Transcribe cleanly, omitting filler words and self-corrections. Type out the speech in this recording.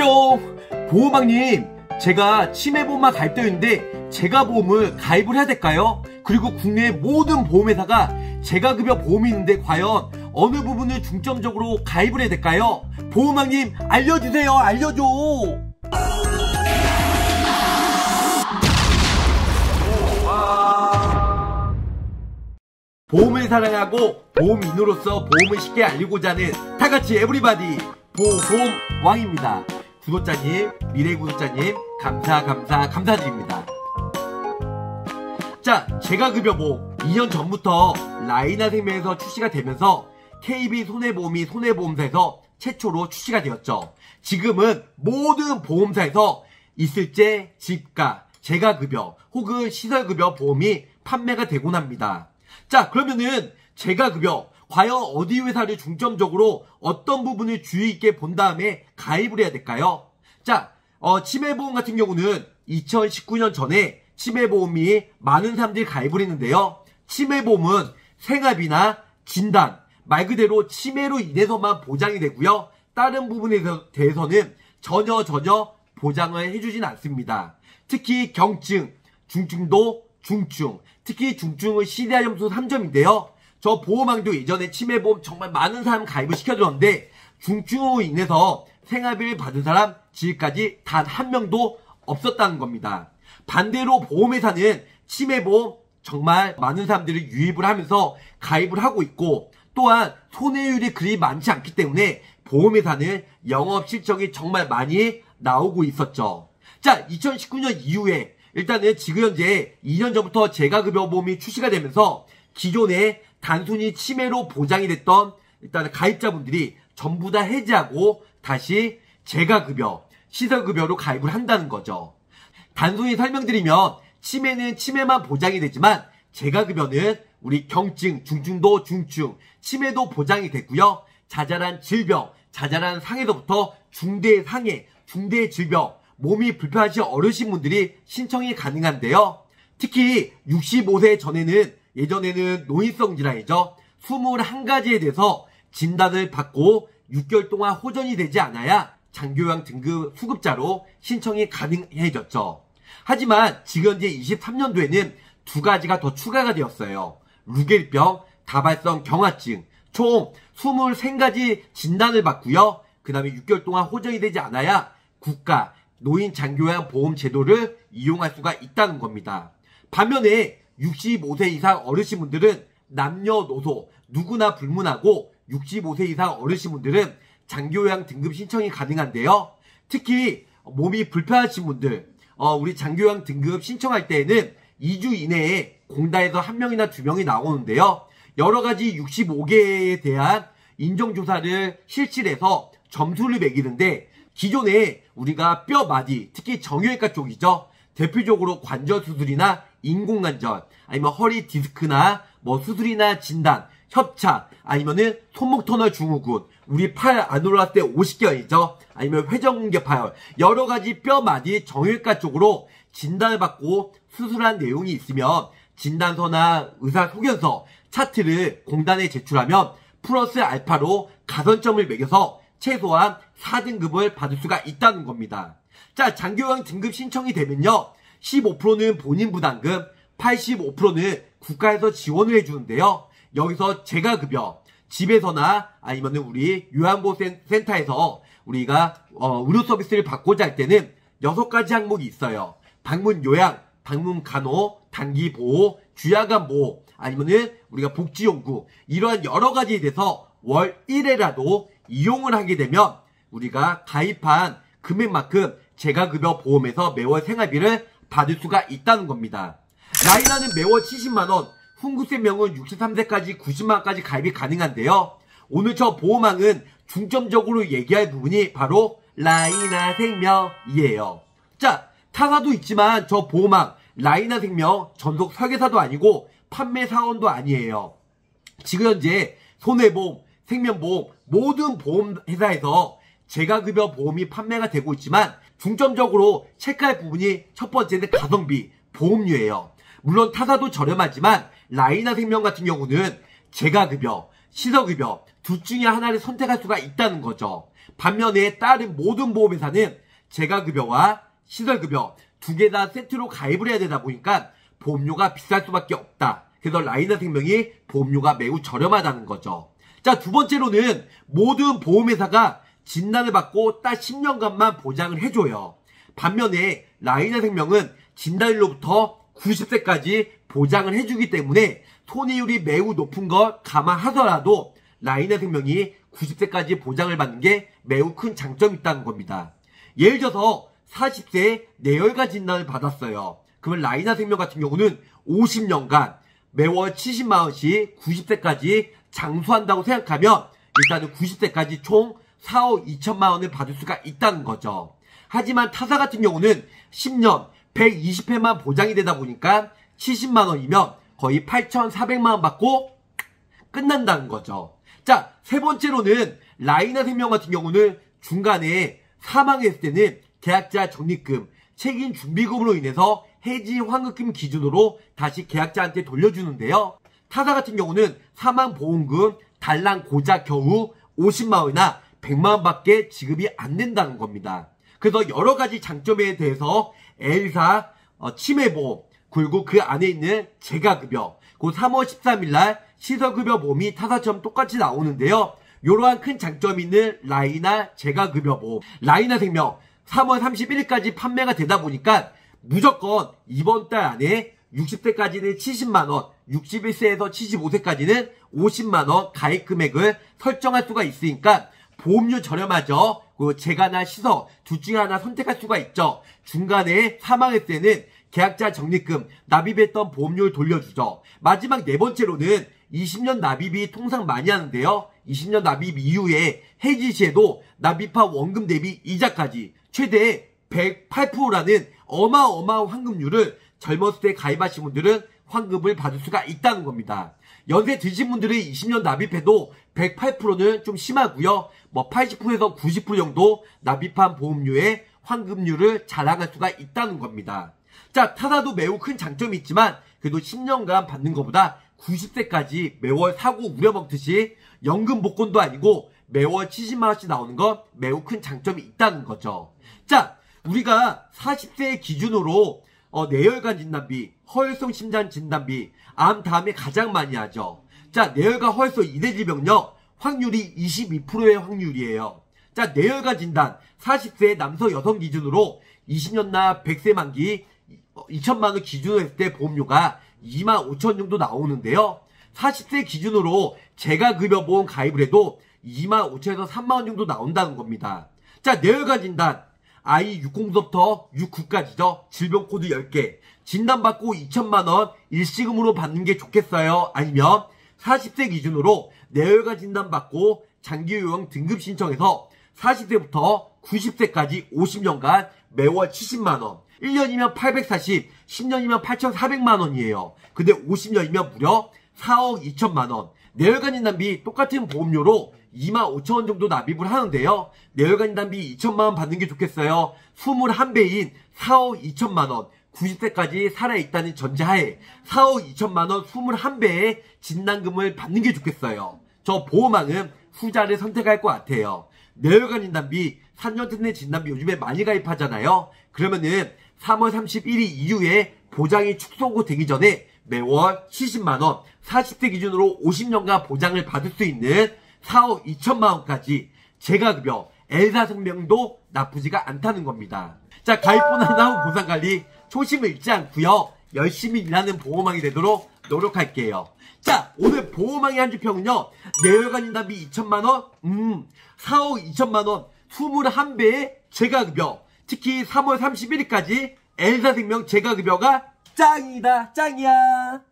뿅! 보험왕님, 제가 치매보험만 가입되어있는데 재가보험을 가입을 해야 될까요? 그리고 국내 모든 보험회사가 재가급여 보험이 있는데 과연 어느 부분을 중점적으로 가입을 해야 될까요? 보험왕님, 알려주세요! 알려줘! 보험을 사랑하고 보험인으로서 보험을 쉽게 알리고자 하는 다같이 에브리바디 보험왕입니다. 구독자님, 미래 구독자님 감사드립니다. 자, 재가급여 보험 2년 전부터 라이나생명에서 출시가 되면서 KB손해보험이 손해보험사에서 최초로 출시가 되었죠. 지금은 모든 보험사에서 있을제 집가, 재가급여 혹은 시설급여 보험이 판매가 되곤 합니다. 자, 그러면은 재가급여 과연 어디 회사를 중점적으로 어떤 부분을 주의 있게 본 다음에 가입을 해야 될까요? 자, 치매보험 같은 경우는 2019년 전에 치매보험이 많은 사람들이 가입을 했는데요. 치매보험은 생활비나 진단, 말 그대로 치매로 인해서만 보장이 되고요. 다른 부분에 대해서는 전혀 보장을 해주진 않습니다. 특히 경증, 중증도 중증, 특히 중증은 CDR 점수 3점인데요. 저 보험왕도 예전에 치매보험 정말 많은 사람 가입을 시켜줬는데 중증으로 인해서 생활비를 받은 사람 지금까지 단 한 명도 없었다는 겁니다. 반대로 보험회사는 치매보험 정말 많은 사람들을 유입을 하면서 가입을 하고 있고, 또한 손해율이 그리 많지 않기 때문에 보험회사는 영업실적이 정말 많이 나오고 있었죠. 자, 2019년 이후에 일단은 지금 현재 2년 전부터 재가급여 보험이 출시가 되면서 기존에 단순히 치매로 보장이 됐던 일단 가입자분들이 전부 다 해지하고 다시 재가급여, 시설급여로 가입을 한다는 거죠. 단순히 설명드리면 치매는 치매만 보장이 되지만 재가급여는 우리 경증, 중증도 중증, 치매도 보장이 됐고요. 자잘한 질병, 자잘한 상해서부터 중대의 상해, 중대의 질병, 몸이 불편하신 어르신분들이 신청이 가능한데요. 특히 65세 전에는 예전에는 노인성 질환이죠. 21가지에 대해서 진단을 받고 6개월 동안 호전이 되지 않아야 장교양 등급 수급자로 신청이 가능해졌죠. 하지만 지금 현재 23년도에는 두 가지가 더 추가가 되었어요. 루겔병, 다발성 경화증, 총 23가지 진단을 받고요. 그 다음에 6개월 동안 호전이 되지 않아야 국가 노인 장교양 보험 제도를 이용할 수가 있다는 겁니다. 반면에 65세 이상 어르신분들은 남녀노소 누구나 불문하고 65세 이상 어르신분들은 장교양 등급 신청이 가능한데요. 특히 몸이 불편하신 분들, 우리 장교양 등급 신청할 때에는 2주 이내에 공단에서 1명이나 2명이 나오는데요. 여러가지 65개에 대한 인정조사를 실시해서 점수를 매기는데, 기존에 우리가 뼈 마디, 특히 정형외과 쪽이죠. 대표적으로 관절 수술이나 인공관절, 아니면 허리 디스크나 수술이나 진단, 협착, 아니면은 손목 터널 증후군, 우리 팔 안 올라왔을 때 50개월이죠. 아니면 회전근개 파열, 여러 가지 뼈 마디 정형외과 쪽으로 진단을 받고 수술한 내용이 있으면 진단서나 의사 소견서, 차트를 공단에 제출하면 플러스 알파로 가산점을 매겨서 최소한 4등급을 받을 수가 있다는 겁니다. 자, 장교양 등급 신청이 되면요. 15%는 본인 부담금, 85%는 국가에서 지원을 해주는데요. 여기서 재가급여, 집에서나 아니면 우리 요양보호센터에서 우리가 의료 서비스를 받고자 할 때는 6가지 항목이 있어요. 방문 요양, 방문 간호, 단기 보호, 주야간 보호, 아니면 우리가 복지 연구, 이러한 여러 가지에 대해서 월 1회라도 이용을 하게 되면 우리가 가입한 금액만큼 재가급여 보험에서 매월 생활비를 받을 수가 있다는 겁니다. 라이나는 매월 70만원, 훈구생명은 63세까지 90만원까지 가입이 가능한데요. 오늘 저 보험왕은 중점적으로 얘기할 부분이 바로 라이나생명이에요. 자, 타사도 있지만 저 보험왕 라이나생명 전속 설계사도 아니고 판매사원도 아니에요. 지금 현재 손해보험, 생명보험, 모든 보험회사에서 재가급여 보험이 판매가 되고 있지만 중점적으로 체크할 부분이 첫 번째는 가성비, 보험료예요. 물론 타사도 저렴하지만 라이나생명 같은 경우는 재가급여, 시설급여 둘 중에 하나를 선택할 수가 있다는 거죠. 반면에 다른 모든 보험회사는 재가급여와 시설급여 두 개 다 세트로 가입을 해야 되다 보니까 보험료가 비쌀 수밖에 없다. 그래서 라이나생명이 보험료가 매우 저렴하다는 거죠. 자, 두 번째로는 모든 보험회사가 진단을 받고 딱 10년간만 보장을 해줘요. 반면에 라이나생명은 진단일로부터 90세까지 보장을 해주기 때문에 손해율이 매우 높은 걸 감안하더라도 라이나생명이 90세까지 보장을 받는 게 매우 큰 장점이 있다는 겁니다. 예를 들어서 40세에 뇌혈관 진단을 받았어요. 그러면 라이나생명 같은 경우는 50년간 매월 70만원씩 90세까지 장수한다고 생각하면 일단은 90세까지 총 4억 2천만원을 받을 수가 있다는 거죠. 하지만 타사 같은 경우는 10년 120회만 보장이 되다 보니까 70만원이면 거의 8,400만원 받고 끝난다는 거죠. 자, 세 번째로는 라이나생명 같은 경우는 중간에 사망했을 때는 계약자 적립금, 책임준비금으로 인해서 해지 환급금 기준으로 다시 계약자한테 돌려주는데요. 타사 같은 경우는 사망보험금 달랑 고작 겨우 50만원이나 100만원 밖에 지급이 안 된다는 겁니다. 그래서 여러가지 장점에 대해서 L사 치매보험 그리고 그 안에 있는 재가급여 그 3월 13일날 시설급여 보험이 타사처럼 똑같이 나오는데요. 이러한 큰 장점이 있는 라이나 재가급여 보험 라이나생명 3월 31일까지 판매가 되다 보니까 무조건 이번 달 안에 60세까지는 70만원, 61세에서 75세까지는 50만원 가입금액을 설정할 수가 있으니까 보험료 저렴하죠. 재가나 시설 둘 중에 하나 선택할 수가 있죠. 중간에 사망했을 때는 계약자 적립금, 납입했던 보험료를 돌려주죠. 마지막 네 번째로는 20년 납입이 통상 많이 하는데요. 20년 납입 이후에 해지 시에도 납입한 원금 대비 이자까지 최대 108%라는 어마어마한 환급률을 젊었을 때 가입하신 분들은 환급을 받을 수가 있다는 겁니다. 연세 드신 분들은 20년 납입해도 108%는 좀 심하고요. 80%에서 90% 정도 납입한 보험료의 환급률을 자랑할 수가 있다는 겁니다. 자, 타사도 매우 큰 장점이 있지만 그래도 10년간 받는 것보다 90세까지 매월 사고 우려먹듯이 연금 복권도 아니고 매월 70만원씩 나오는 건 매우 큰 장점이 있다는 거죠. 자, 우리가 40세 기준으로 뇌혈관 진단비, 허혈성 심장 진단비, 암 다음에 가장 많이 하죠. 자, 뇌혈관 허혈성 2대 질병력 확률이 22%의 확률이에요. 자, 뇌혈관 진단 40세 남성 여성 기준으로 20년납 100세 만기 2천만원 기준으로 했을 때 보험료가 2만 5천 정도 나오는데요. 40세 기준으로 재가급여 보험 가입을 해도 2만 5천에서 3만원 정도 나온다는 겁니다. 자, 뇌혈관 진단 I60부터 69까지죠. 질병코드 10개. 진단받고 2천만원 일시금으로 받는 게 좋겠어요? 아니면 40세 기준으로 뇌혈관 진단받고 장기요양 등급 신청해서 40세부터 90세까지 50년간 매월 70만원, 1년이면 840, 10년이면 8,400만원이에요. 근데 50년이면 무려 4억 2천만원. 뇌혈관 진단비 똑같은 보험료로 2만 5천원 정도 납입을 하는데요. 뇌혈관 진단비 2천만원 받는 게 좋겠어요. 21배인 4억 2천만원 90세까지 살아있다는 전제하에 4억 2천만원 21배의 진단금을 받는 게 좋겠어요. 저 보험왕은 후자를 선택할 것 같아요. 뇌혈관 진단비 3년째 내 진단비 요즘에 많이 가입하잖아요. 그러면은 3월 31일 이후에 보장이 축소되기 전에 매월 70만원 40세 기준으로 50년간 보장을 받을 수 있는 4억 2천만원까지 재가급여 L사생명도 나쁘지가 않다는 겁니다. 자, 가입뿐 하나 보상관리 초심을 잃지 않고요. 열심히 일하는 보험왕이 되도록 노력할게요. 자, 오늘 보험왕의 한줄평은요. 뇌혈관 진단비 2천만원 4억 2천만원 21배의 재가급여 특히 3월 31일까지 L사생명 재가급여가 짱이다 짱이야.